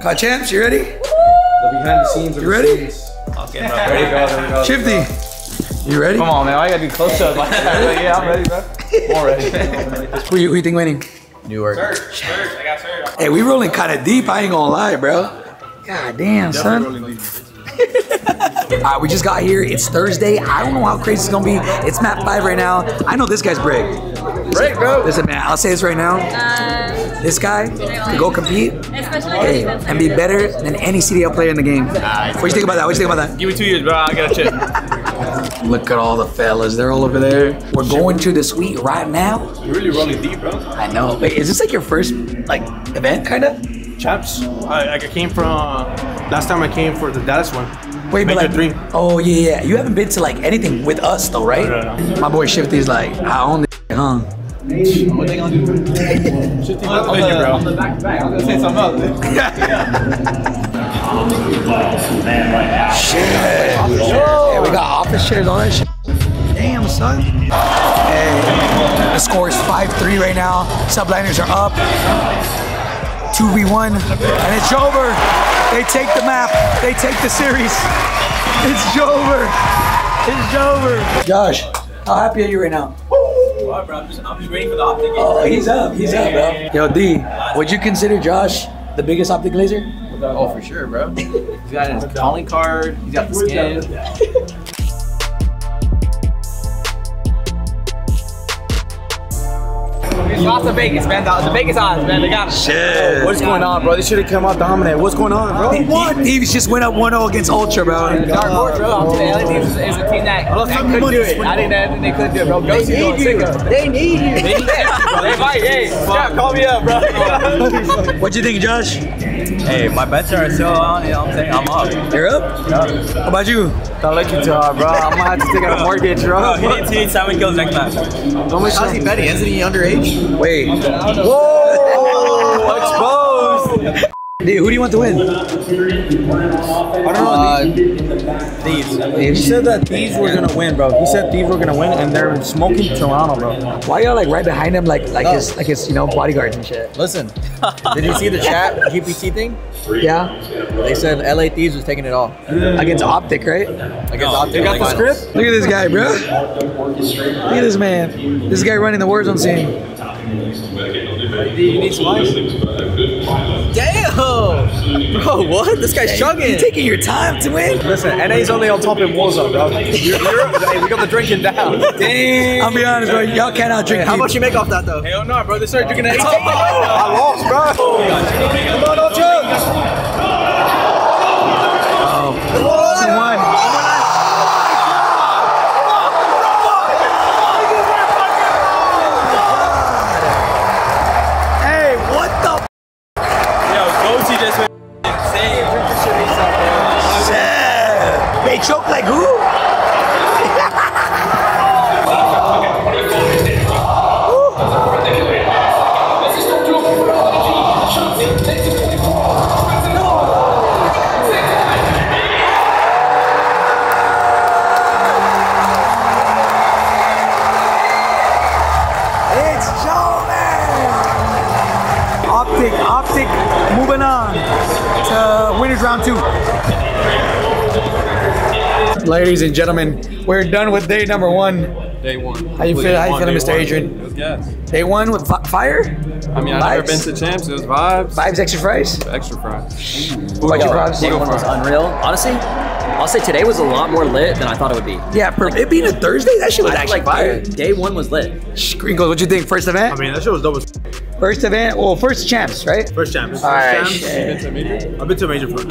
COD Champs, you ready? The behind the scenes. You ready? Okay, bro. Ready, go, there we go. Shifty, you ready? Come on, man. I gotta do close up. Yeah, I'm ready, bro. More ready. Who you think winning? Newark. Surge. I got Surge. Hey, we rolling kind of deep. I ain't gonna lie, bro. God damn, son. Alright, we just got here. It's Thursday. I don't know how crazy it's gonna be. It's map 5 right now. I know this guy's brick. Brick, bro. Listen, man, I'll say this right now. This guy could go compete and be better than any CDL player in the game. What do you think about that? What do you think about that? Give me 2 years, bro. I got a chip. Look at all the fellas, they're all over there. We're going to the suite right now. You're really rolling deep, bro. I know. Wait, is this like your first like event, kind of? Chaps, I came from, last time I came for the Dallas one. Wait, but like, dream. Oh yeah, yeah. You haven't been to like anything with us though, right? No. My boy Shifty's like, I own this, huh? What they gonna do? Shifty, on the back to back, I'm gonna say something else. Shit. Yeah, we got office chairs, all that shit. Damn, son. Hey, the score is 5-3 right now. Subliners are up. 2v1, and it's over. They take the map. They take the series. It's over. It's over. Josh, how happy are you right now? Alright, bro. I'm just waiting for the Optic. Oh, he's up. He's up, bro. Yo, D, would you consider Josh the biggest Optic laser? Oh, for sure, bro. He's got his calling card. He's got the skin. He's lost to Vegas, man. The Vegas odds, man. They got shit. What's going on, bro? They should have come out dominant. What's going on, bro? They won. Thieves just went up 1-0 against Ultra, bro. Dark Horse, bro. The LA Thieves is a team that couldn't do it. I think they couldn't do it, bro. They need you. They need you. They need that. They might. Hey, yeah, call me up, bro. What you think, Josh? Hey, my bets are still on, you know what I'm saying? I'm up. You're up? Yeah. How about you? Don't look too hard, bro. I'm gonna have to take out a mortgage, bro. He needs 7 kills next match. How's he betting? Isn't he underage? Wait. Whoa! Exposed! Dude, who do you want to win? I don't know. Thieves. He said that Thieves were gonna win, bro. He said Thieves were gonna win, and they're smoking Toronto, bro. Why y'all like right behind him, like his, you know, bodyguards and shit? Listen, did you see the chat GPT thing? Yeah. They said LA Thieves was taking it all against Optic, right? Against Optic. They got the script. Look at this guy, bro. Look at this man. This guy running the Warzone scene. You need some ice? Damn! Bro, what? This guy's chugging. You're taking your time to win. Listen, NA's only on top in Warzone, bro. Hey, we got the drinking down. Damn. I'll be honest, bro. Y'all can't out drink. How much you make off that, though? Hell no, bro. They started drinking at 8. I lost, bro. Come on, Ultra. Oh. 2-1. Choke like who? It's Joe, man. Optic, moving on to winners round 2. Ladies and gentlemen, we're done with day number 1. Day 1. How you feel? How you feeling, Mr. Adrian? It was gas. Day 1 with fire? I mean, I've never been to champs. It was vibes. Vibes, extra fries. Extra fries. What's your vibes? Day 1 was unreal. Honestly, I'll say today was a lot more lit than I thought it would be. Yeah, for it being a Thursday, that shit was actually fire. Day 1 was lit. Sprinkles, what'd you think? First event? I mean, that shit was dope as f. First event? Well, first champs, right? First champs. All right. First champs. You've been to a major? I've been to a major first.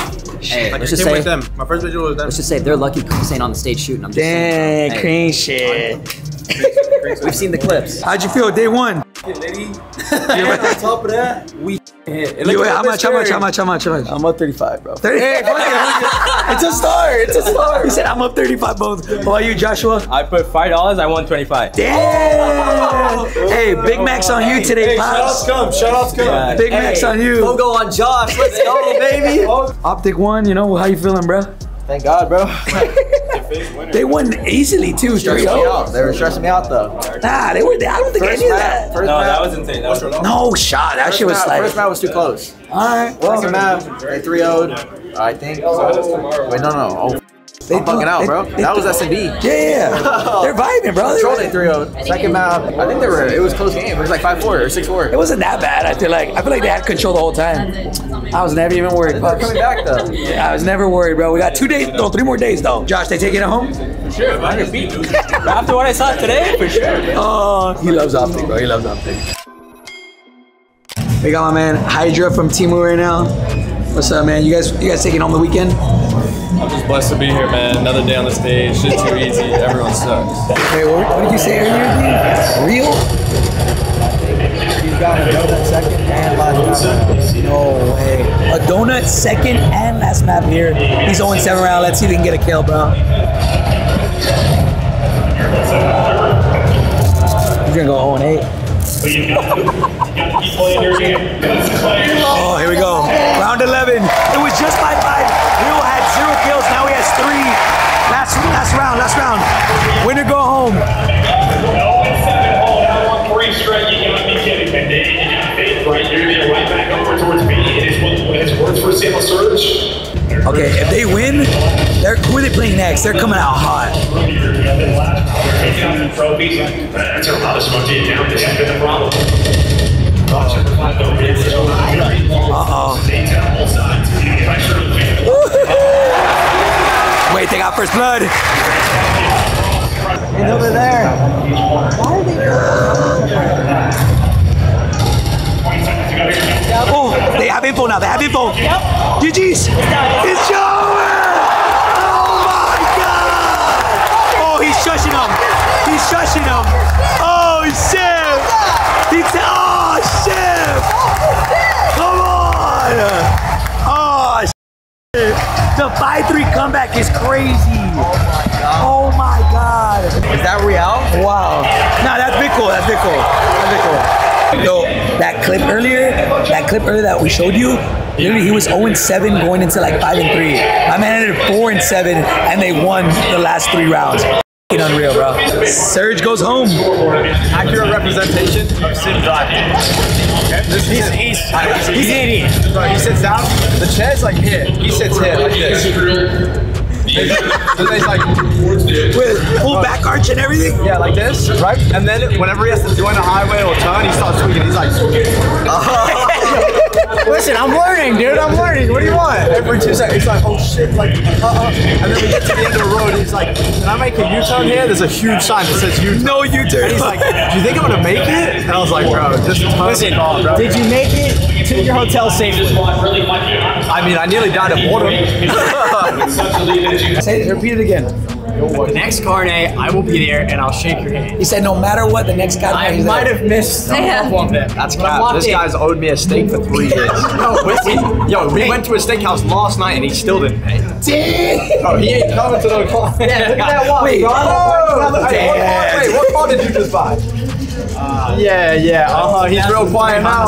Hey, like, let's just say, with them. My first video was them. Let's just say they're lucky Chris ain't on the stage shooting. I'm just saying. Dang, clean shit. We've seen the clips. How'd you feel, day 1? Lady, on top of that, we hit. How much? I'm up 35, bro. 30? Hey, it's a start. It's a start. He said, I'm up 35 bones. How are you, Joshua? I put $5. I won 25. Damn. Hey, Big Mac's on you today, Pops. Shout outs come. Big Mac's on you. We'll go on Josh. Let's go, baby. Optic 1, you know, how you feeling, bro? Thank God, bro. They won easily too. Stressed me out. They were stressing me out though. Nah, they were. I don't think I knew that. No, that was insane. No shot. That shit was like. First round was too close. All right. Well, second round, they 3-0'd, I think. Wait, no, no. Oh. I'm fucking out, bro. That was SMB. Yeah, they're vibing, bro. Control they 3-0. Second round, I think they were. It was close game. It was like 5-4 or 6-4. It wasn't that bad. I feel like they had control the whole time. I was never even worried. They're coming back though. Yeah, I was never worried, bro. We got 2 days, no, 3 more days though. Josh, they taking it home? For sure. After what I saw today, for sure. Oh, he loves Optic, bro. He loves Optic. We got my man Hydra from Timur right now. What's up, man? You guys taking home the weekend? I'm just blessed to be here, man. Another day on the stage. Shit's too easy. Everyone sucks. Okay, what did you say earlier? Real? He's got a donut second and last map. No way. A donut second and last map here. He's 0-7 round. Let's see if he can get a kill, bro. He's gonna go 0-8. Oh, here we go. Round 11. It was just by 5. Kills. Now he has 3. Last round. Winner go home. Okay, if they win, who are they playing next? They're coming out hot. That's a lot of smoke down. This has been the problem. Wait, they got first blood. And over there. Why are they? Oh, they have info now. They have info. Yep. GG's. It's over. Oh my God. Oh, he's shushing them. He's shushing them. Oh shit. He's oh shit. Come on. Oh shit. The 5-3 comeback is crazy. Oh my God. Is that real? Wow. Nah, that's Bitcoin. That's Bitcoin. Yo, that clip earlier that we showed you, literally he was 0-7 going into like 5-3. My man ended 4-7 and they won the last 3 rounds. Unreal, bro. Surge goes home. Accurate representation of Sim Dodging. Okay? He's 80. Bro, he sits down. The chair's like here. He sits here like this. Then he's like with full back arch and everything. Yeah, like this, right? And then whenever he has to join a highway or turn, he starts swinging. He's like, Listen, I'm learning, dude. I'm learning. What do you want? Every 2 seconds, he's like, oh shit, like, And then we get to the end of the road, he's like, can I make a U-turn here? There's a huge sign that says U-turn. No U-turn. And he's like, do you think I'm gonna make it? And I was like, bro, just listen. Bro. Did you make it to your hotel safely? I mean, I nearly died of boredom. Say it. Repeat it again. The next carne, I will be there and I'll shake your hand. He said, no matter what, the next guy. I might have missed. That's cap. This guy's owed me a steak for 3 years. Yo, we went to a steakhouse last night and he still didn't pay. Damn! Oh, he ain't coming to no car. Yeah, look at that watch. Wait, what car did you just buy? He's real quiet now.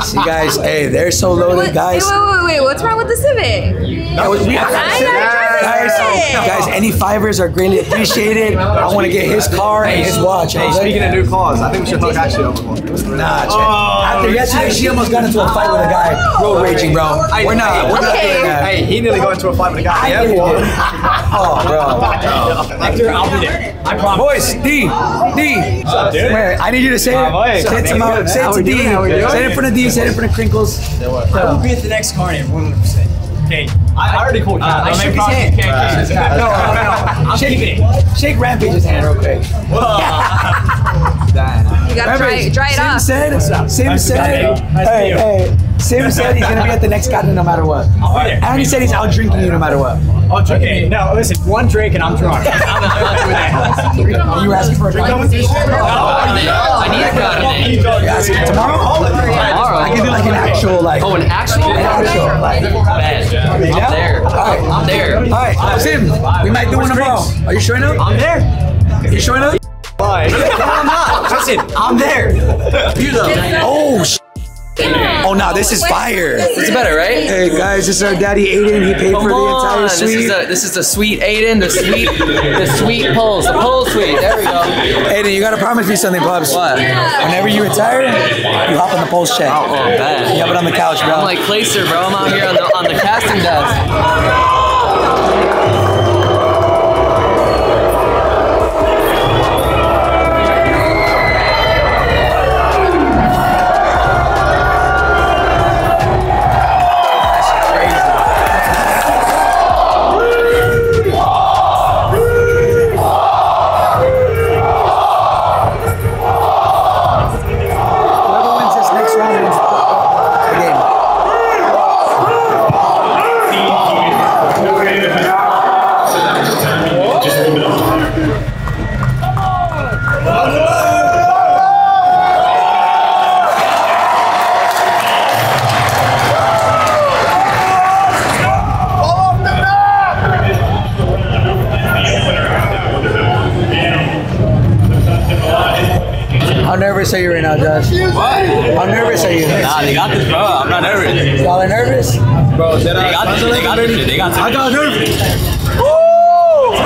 See, guys, hey, they're so loaded, guys. Wait, what's wrong with the Civic? Guys, any fivers are greatly appreciated. I want to get his car and his watch. Hey, speaking of new cars, I think we should hook Ashley up. Nah, after yesterday, she almost got into a fight with a guy. Road raging, bro. We're not doing that. Hey, he nearly got into a fight with a guy. Oh, bro. After, I'll be there. I promise. Voice, D. I need you to say it. Say it to D. Say it in front of D. Say it in front of Crinkles. I will be at the next carnival, 100%. Okay. I already called you. I shook his hand. No. I'll shake it. Shake Rampage's hand real quick. You gotta dry it off. Sim said, hey. Sim said he's gonna be at the next garden no matter what. And he said he's out drinking you no matter what. Okay, no, listen, one drink and I'm drunk. You were asking for a drink? No, I need a gun. You asking tomorrow? Tomorrow. I can do like an actual, like. Oh, an actual? An actual, like. I'm there. All right, Sim, we might do one tomorrow. Are you showing up? I'm there. You showing up? No, I'm not. Listen, I'm there. You though. Oh, Oh, no, this is fire. It's better, right? Hey, guys, this is our daddy Aiden. He paid for the entire suite. This is the sweet Aiden, the sweet Poles, the Pole suite. There we go. Aiden, you got to promise me something, Bubs. What? Whenever you retire, you hop on the Poles check. Oh, bad. You have it on the couch, bro. I'm like Placer, bro. I'm out here on the casting desk. How nervous are you right now, Josh? What? How nervous are you? Nah, they got this, bro. I'm not nervous. Y'all are nervous? Bro, they got this. They got this. They got this. I got nervous. Woo!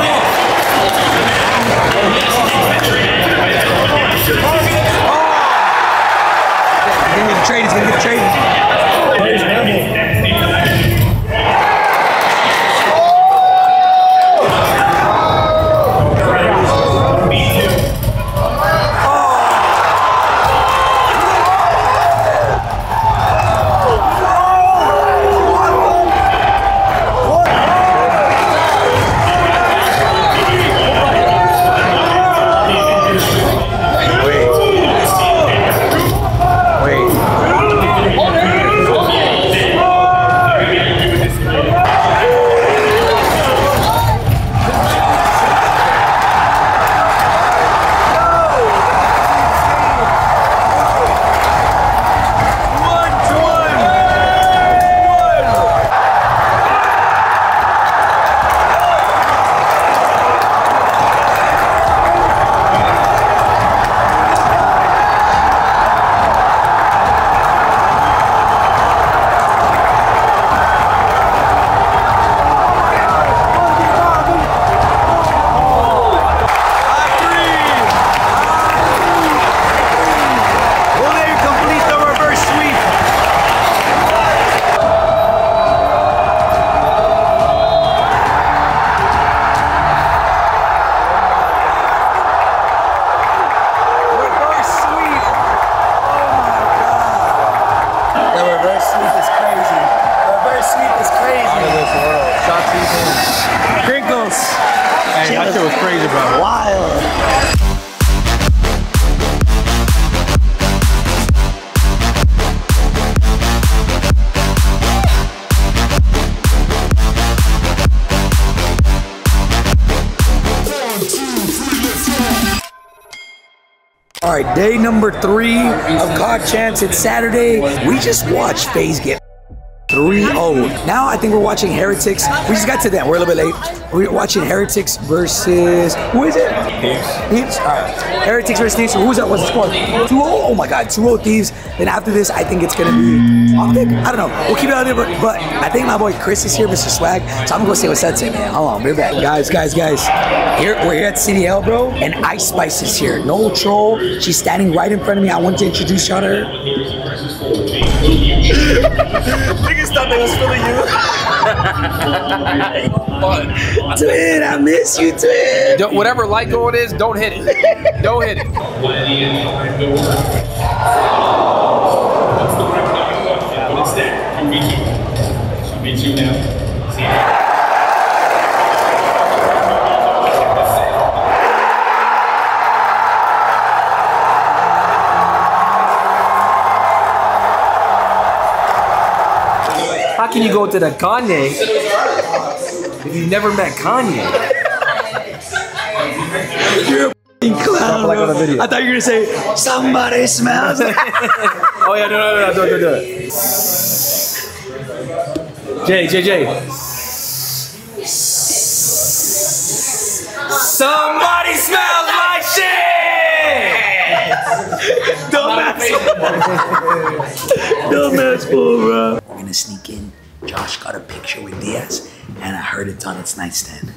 He's gonna get the trade. He's gonna get the trade. Alright, day number 3 of COD Champs. It's Saturday. We just watched FaZe get 3-0. Now I think we're watching Heretics. We just got to them. We're a little bit late. We're watching Heretics versus... Who is it? Thieves. Alright. Heretics versus Thieves. Who's that? What's the score? 2-0? Oh my god. 2-0 Thieves. Then after this, I think it's going to be Optic. I don't know. We'll keep it out there, but I think my boy Chris is here, Mr. Swag. So I'm going to go see what's that say, man. Hold on. We're back. Guys. We're here at CDL, bro, and Ice Spice is here. No troll. She's standing right in front of me. I want to introduce y'all to her. Niggas thought that was filling you. Twin, I miss you, twin. Don't, whatever light going is, don't hit it. Don't hit it. Now. How can you go to the Kanye if you've never met Kanye? You're a clown. I thought you were gonna say somebody smells. Oh yeah, no, don't do it. Jay. Somebody smells my shit. Dumbass fool, bro. We're gonna sneak in. Josh got a picture with Diaz, and I heard it's on its nightstand.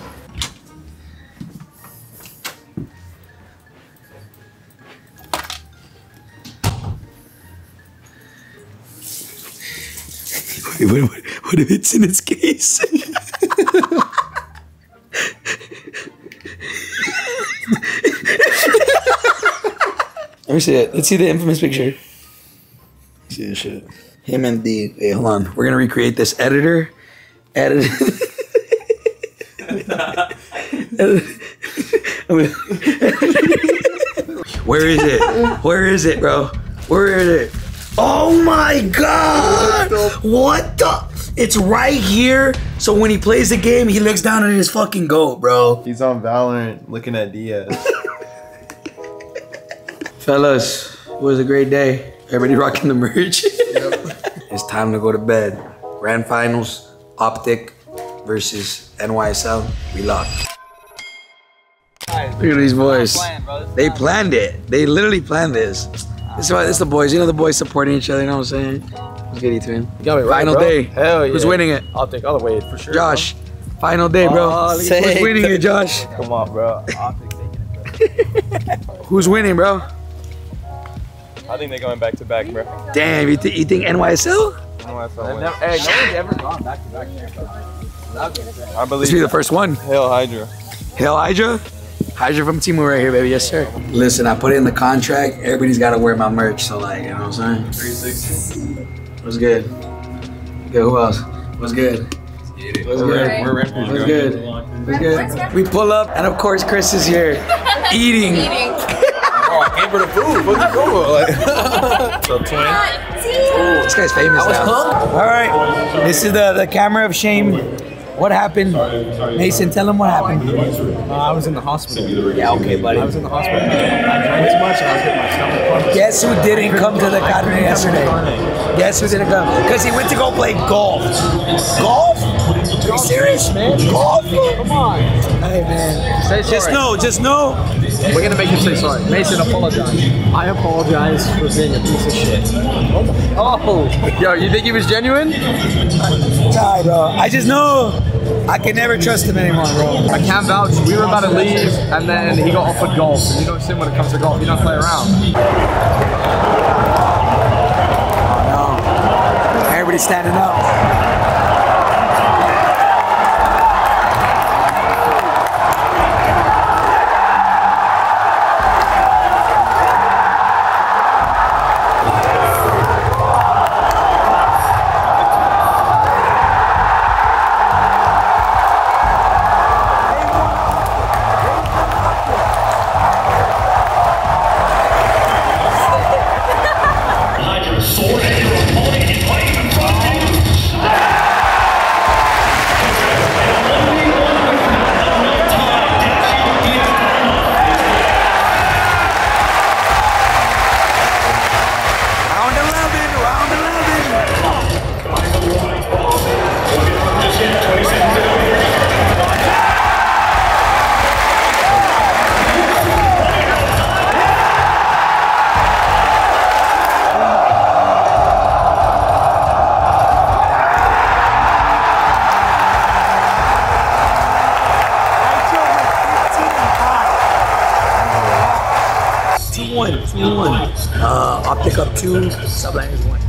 What if it's in its case? Let me see it. Let's see the infamous picture. See this shit. Him and the... Hey, hold on. We're going to recreate this. Editor. Edit. Where is it? Where is it, bro? Where is it? Oh my God! What the? It's right here. So when he plays the game, he looks down at his fucking goat, bro. He's on Valorant looking at Diaz. Fellas, it was a great day. Everybody rocking the merch. Yep. It's time to go to bed. Grand Finals, Optic versus NYSL. We locked. Look at these boys. They planned it. They literally planned this. This is the boys. You know the boys supporting each other. You know what I'm saying? Let's get it to him. You got it right, final day. Hell yeah. Who's winning it? Optic all the way for sure. Josh. Bro. Final day, bro. Who's winning it, Josh? Come on, bro. Optic taking it, bro. Who's winning, bro? I think they're going back to back, bro. Damn, you think NYSL? NYSL. Never, hey, nobody's ever gone back to back here, bro. I believe. This be the first one. Hail Hydra. Hail Hydra. Hydra from Timur right here, baby. Yes, sir. Listen, I put it in the contract. Everybody's got to wear my merch, so like, you know what I'm saying? 360. What's good? Good. Who else? What's good? What's good? We're refugees. What's good? What's good? We pull up, and of course, Chris is here, eating. Gave her the food. What's the food? Like, what's up, twin? Ooh, this guy's famous now. All right, this is the camera of shame. What happened? Mason, tell him what happened. I was in the hospital. Yeah, okay, buddy. I was in the hospital. I drank too much and I was hitting my stomach. Guess who didn't come to the carne yesterday? Guess who didn't come? Because he went to go play golf. Golf? Are you serious, man? Golf? Come on. Hey, man. Say sorry. Just know, just know. We're gonna make you say sorry. Mason, apologize. I apologize for being a piece of shit. Oh, yo, you think he was genuine? Nah, bro. I just know I can never trust him anymore, bro. I can't vouch. We were about to leave, and then he got offered golf. And you know him when it comes to golf. He don't play around. Oh, no. Everybody's standing up. Optic up 2, Subliners 1.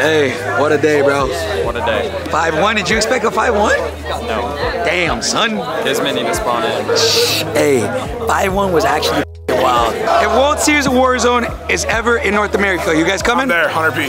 Hey, what a day, bro. What a day. 5-1, did you expect a 5-1? No. Damn, son. There's many to spawn in. Hey, 5-1 was actually wild. If World Series of Warzone is ever in North America, you guys coming? I'm there, 100p.